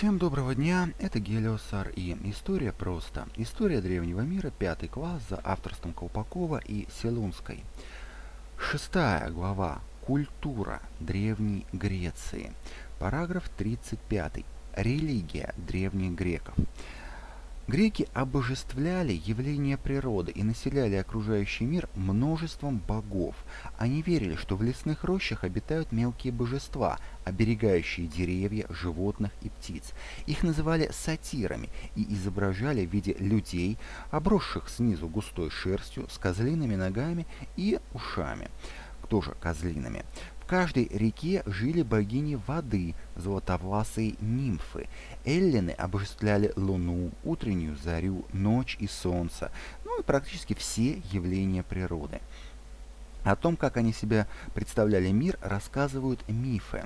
Всем доброго дня, это Гелиос и история просто. История древнего мира, 5 класс, за авторством Колпакова и Селунской. 6 глава. Культура Древней Греции. Параграф 35. Религия древних греков. Греки обожествляли явления природы и населяли окружающий мир множеством богов. Они верили, что в лесных рощах обитают мелкие божества, оберегающие деревья, животных и птиц. Их называли сатирами и изображали в виде людей, обросших снизу густой шерстью, с козлиными ногами и ушами, тоже козлиными. В каждой реке жили богини воды, золотовласые нимфы. Эллины обожествляли луну, утреннюю зарю, ночь и солнце, ну и практически все явления природы. О том, как они себя представляли мир, рассказывают мифы.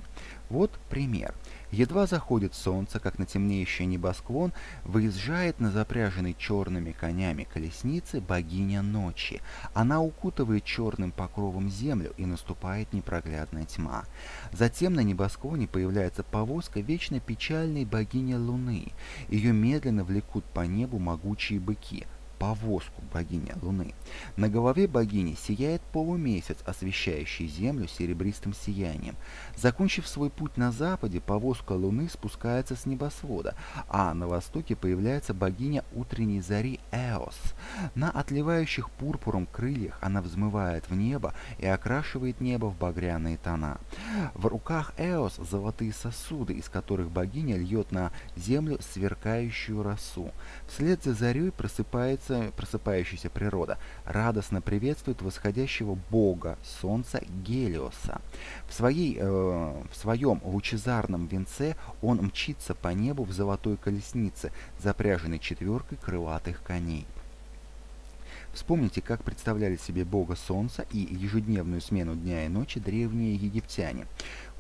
Вот пример. Едва заходит солнце, как на темнеющий небосклон выезжает на запряженной черными конями колеснице богиня ночи. Она укутывает черным покровом землю, и наступает непроглядная тьма. Затем на небосклоне появляется повозка вечно печальной богини Луны. Ее медленно влекут по небу могучие быки. Повозку богиня Луны. На голове богини сияет полумесяц, освещающий землю серебристым сиянием. Закончив свой путь на западе, повозка Луны спускается с небосвода, а на востоке появляется богиня утренней зари Эос. На отливающих пурпуром крыльях она взмывает в небо и окрашивает небо в багряные тона. В руках Эос золотые сосуды, из которых богиня льет на землю сверкающую росу. Вслед за зарей просыпающаяся природа радостно приветствует восходящего бога солнца Гелиоса. В своем лучезарном венце он мчится по небу в золотой колеснице, запряженной 4 крылатых коней. Вспомните, как представляли себе бога солнца и ежедневную смену дня и ночи древние египтяне.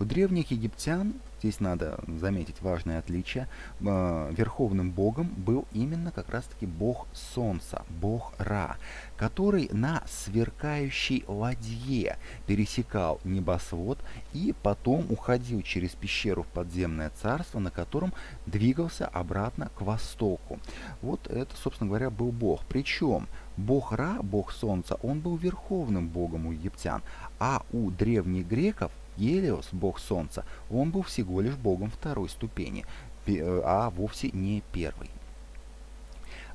У древних египтян, здесь надо заметить важное отличие, верховным богом был именно как раз-таки бог солнца, бог Ра, который на сверкающей ладье пересекал небосвод и потом уходил через пещеру в подземное царство, на котором двигался обратно к востоку. Вот это, собственно говоря, был бог. Причем бог Ра, бог солнца, он был верховным богом у египтян, а у древних греков Гелиос, бог солнца, он был всего лишь богом 2-й ступени, а вовсе не 1-й.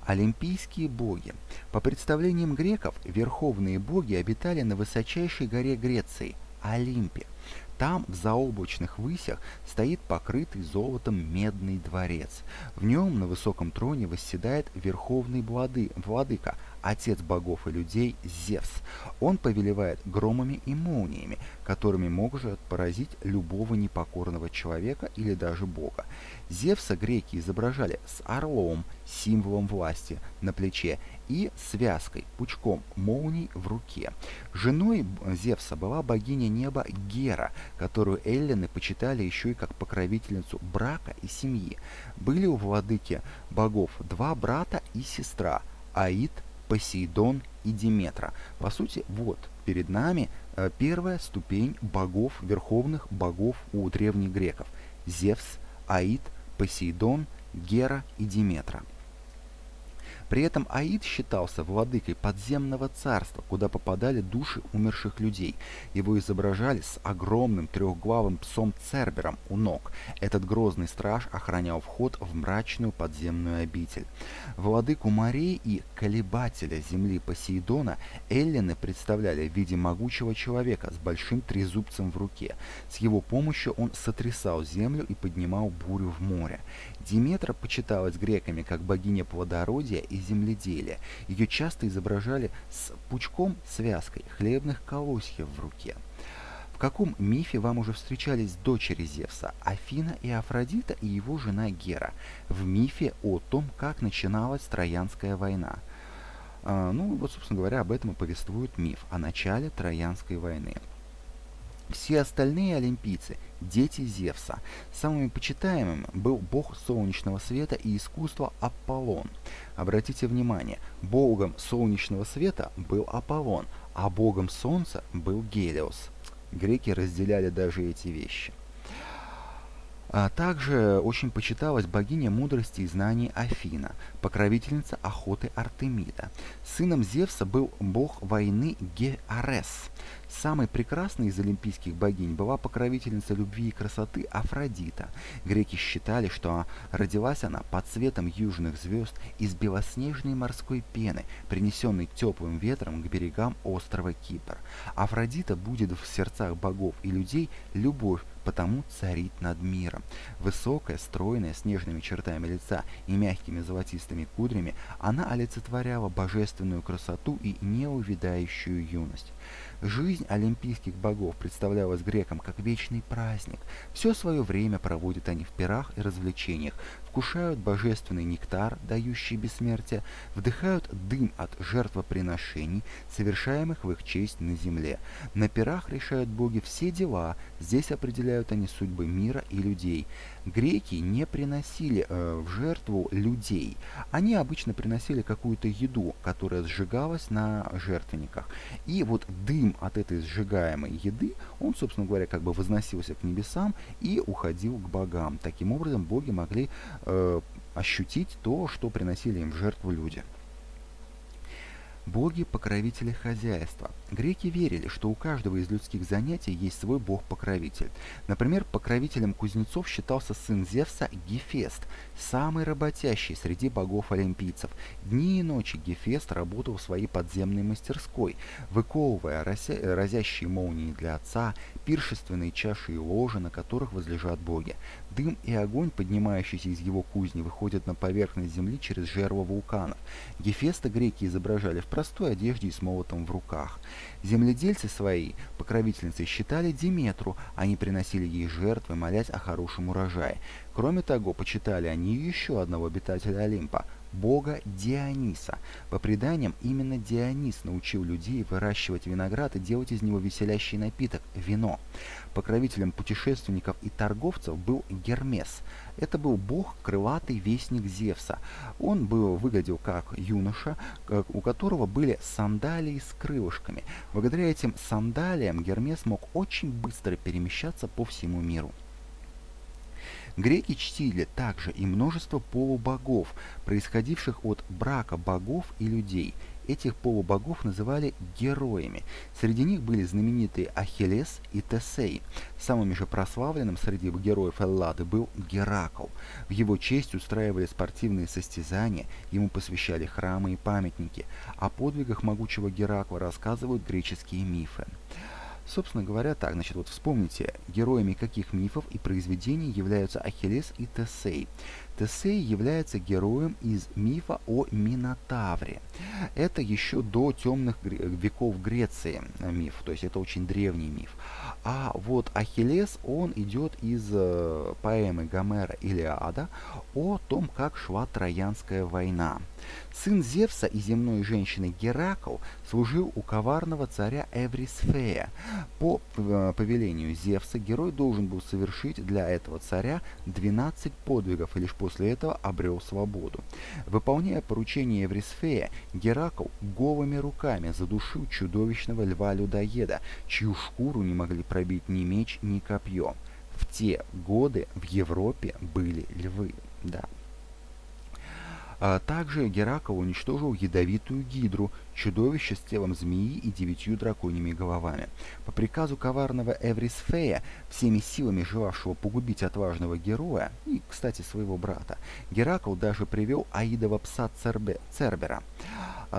Олимпийские боги. По представлениям греков, верховные боги обитали на высочайшей горе Греции – Олимпе. Там, в заоблачных высях, стоит покрытый золотом медный дворец. В нем на высоком троне восседает верховный владыка, отец богов и людей Зевс. Он повелевает громами и молниями, которыми может поразить любого непокорного человека или даже бога. Зевса греки изображали с орлом, символом власти, на плече и связкой, пучком молний в руке. Женой Зевса была богиня неба Гера, которую эллины почитали еще и как покровительницу брака и семьи. Были у владыки богов 2 брата и сестра – Аид, Посейдон и Деметра. По сути, вот перед нами первая ступень богов, верховных богов у древних греков – Зевс, Аид, Посейдон, Гера и Деметра. При этом Аид считался владыкой подземного царства, куда попадали души умерших людей. Его изображали с огромным 3-главым псом Цербером у ног. Этот грозный страж охранял вход в мрачную подземную обитель. Владыку морей и колебателя земли Посейдона эллины представляли в виде могучего человека с большим трезубцем в руке. С его помощью он сотрясал землю и поднимал бурю в море. Деметра почиталась греками как богиня плодородия и земледелия. Ее часто изображали с пучком-связкой хлебных колосьев в руке. В каком мифе вам уже встречались дочери Зевса – Афина и Афродита и его жена Гера? В мифе о том, как начиналась Троянская война. Ну вот, собственно говоря, об этом и повествует миф о начале Троянской войны. Все остальные олимпийцы – дети Зевса. Самыми почитаемым был бог солнечного света и искусства Аполлон. Обратите внимание, богом солнечного света был Аполлон, а богом солнца был Гелиос. Греки разделяли даже эти вещи. Также очень почиталась богиня мудрости и знаний Афина, покровительница охоты Артемида. Сыном Зевса был бог войны Геарес. Самой прекрасной из олимпийских богинь была покровительница любви и красоты Афродита. Греки считали, что родилась она под светом южных звезд из белоснежной морской пены, принесенной теплым ветром к берегам острова Кипр. Афродита будет в сердцах богов и людей любовь, потому царит над миром. Высокая, стройная, с нежными чертами лица и мягкими золотистыми кудрями, она олицетворяла божественную красоту и неувядающую юность. Жизнь олимпийских богов представлялась грекам как вечный праздник. Все свое время проводят они в пирах и развлечениях, вкушают божественный нектар, дающий бессмертие, вдыхают дым от жертвоприношений, совершаемых в их честь на земле. На пирах решают боги все дела, здесь определяют они судьбы мира и людей. Греки не приносили в жертву людей, они обычно приносили какую-то еду, которая сжигалась на жертвенниках. И вот дым от этой сжигаемой еды, он, собственно говоря, как бы возносился к небесам и уходил к богам. Таким образом, боги могли ощутить то, что приносили им в жертву люди. Боги-покровители хозяйства. Греки верили, что у каждого из людских занятий есть свой бог-покровитель. Например, покровителем кузнецов считался сын Зевса Гефест, самый работящий среди богов-олимпийцев. Дни и ночи Гефест работал в своей подземной мастерской, выковывая разящие молнии для отца, пиршественные чаши и ложи, на которых возлежат боги. Дым и огонь, поднимающийся из его кузни, выходят на поверхность земли через жерла вулканов. Гефеста греки изображали в простой одежде и с молотом в руках. Земледельцы свои покровительницей считали Деметру, они приносили ей жертвы, молясь о хорошем урожае. Кроме того, почитали они еще одного обитателя Олимпа, бога Диониса. По преданиям, именно Дионис научил людей выращивать виноград и делать из него веселящий напиток – вино. Покровителем путешественников и торговцев был Гермес. Это был бог, крылатый вестник Зевса. Он выглядел как юноша, у которого были сандалии с крылышками. Благодаря этим сандалиям Гермес мог очень быстро перемещаться по всему миру. Греки чтили также и множество полубогов, происходивших от брака богов и людей. Этих полубогов называли героями. Среди них были знаменитые Ахиллес и Тесей. Самым же прославленным среди героев Эллады был Геракл. В его честь устраивали спортивные состязания, ему посвящали храмы и памятники. О подвигах могучего Геракла рассказывают греческие мифы. Собственно говоря, так, значит, вот вспомните, героями каких мифов и произведений являются Ахиллес и Тесей. Тесей является героем из мифа о Минотавре. Это еще до темных веков Греции миф, то есть это очень древний миф. А вот Ахиллес, он идет из поэмы Гомера «Илиада» о том, как шла Троянская война. Сын Зевса и земной женщины Геракл служил у коварного царя Эврисфея. По повелению Зевса герой должен был совершить для этого царя 12 подвигов и лишь после этого обрел свободу. Выполняя поручение Эврисфея, Геракл голыми руками задушил чудовищного льва-людоеда, чью шкуру не могли пробить ни меч, ни копье. В те годы в Европе были львы. Да. Также Геракл уничтожил ядовитую гидру, чудовище с телом змеи и 9 драконьими головами. По приказу коварного Эврисфея, всеми силами желавшего погубить отважного героя и, кстати, своего брата, Геракл даже привел Аидова пса Цербера.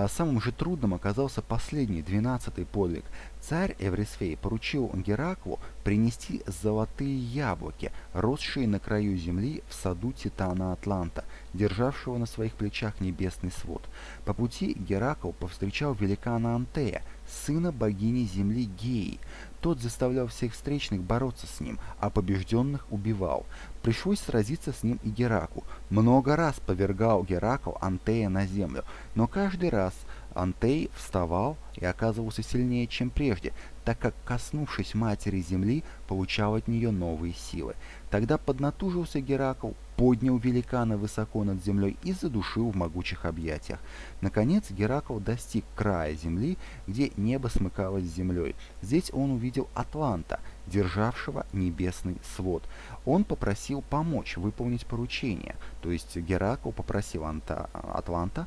Самым же трудным оказался последний, 12-й подвиг. Царь Эврисфей поручил Гераклу принести золотые яблоки, росшие на краю земли в саду титана Атланта, державшего на своих плечах небесный свод. По пути Геракл повстречал великана Антея, сына богини земли Геи. Тот заставлял всех встречных бороться с ним, а побежденных убивал. Пришлось сразиться с ним и Гераклу. Много раз повергал Геракл Антея на землю, но каждый раз Антей вставал и оказывался сильнее, чем прежде, так как, коснувшись матери земли, получал от нее новые силы. Тогда поднатужился Геракл, поднял великана высоко над землей и задушил в могучих объятиях. Наконец Геракл достиг края земли, где небо смыкалось с землей. Здесь он увидел Атланта, державшего небесный свод. Он попросил помочь выполнить поручение, то есть Геракл попросил Атланта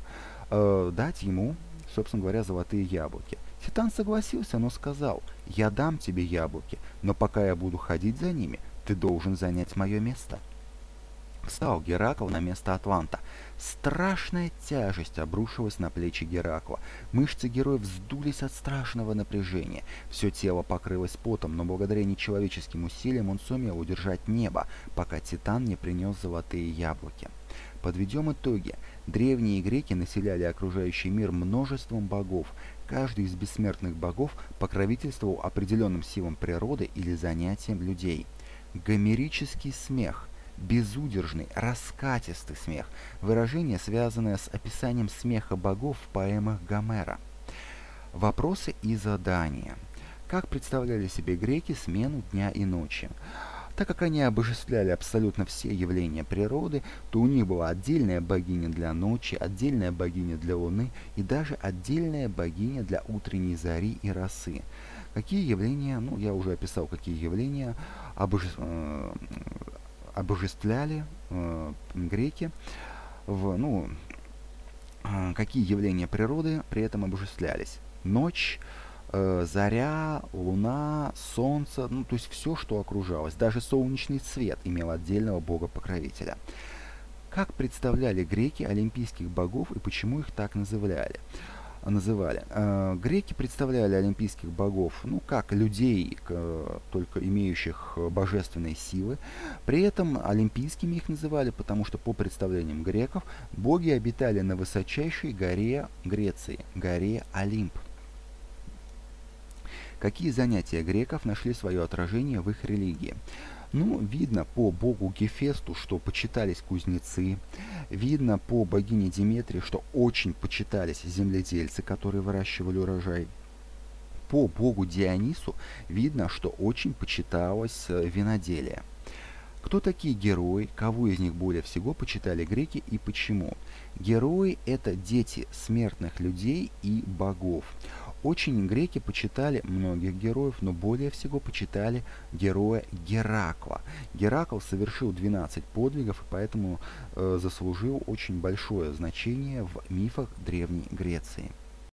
дать ему, собственно говоря, золотые яблоки. Титан согласился, но сказал: «Я дам тебе яблоки, но пока я буду ходить за ними, ты должен занять мое место». Встал Геракл на место Атланта. Страшная тяжесть обрушилась на плечи Геракла. Мышцы героя вздулись от страшного напряжения. Все тело покрылось потом, но благодаря нечеловеческим усилиям он сумел удержать небо, пока Титан не принес золотые яблоки. Подведем итоги. Древние греки населяли окружающий мир множеством богов. Каждый из бессмертных богов покровительствовал определенным силам природы или занятиям людей. Гомерический смех. Безудержный, раскатистый смех. Выражение, связанное с описанием смеха богов в поэмах Гомера. Вопросы и задания. Как представляли себе греки смену дня и ночи? Так как они обожествляли абсолютно все явления природы, то у них была отдельная богиня для ночи, отдельная богиня для луны и даже отдельная богиня для утренней зари и росы. Какие явления, ну я уже описал, какие явления обожествляли греки, какие явления природы при этом обожествлялись. Ночь, заря, луна, солнце, ну, то есть все, что окружалось. Даже солнечный свет имел отдельного бога-покровителя. Как представляли греки олимпийских богов и почему их так называли? Греки представляли олимпийских богов, ну, как людей, только имеющих божественные силы. При этом олимпийскими их называли, потому что по представлениям греков боги обитали на высочайшей горе Греции, горе Олимп. Какие занятия греков нашли свое отражение в их религии? Ну, видно по богу Гефесту, что почитались кузнецы. Видно по богине Деметре, что очень почитались земледельцы, которые выращивали урожай. По богу Дионису видно, что очень почиталось виноделие. Кто такие герои, кого из них более всего почитали греки и почему? Герои – это дети смертных людей и богов. Очень греки почитали многих героев, но более всего почитали героя Геракла. Геракл совершил 12 подвигов, и поэтому заслужил очень большое значение в мифах Древней Греции.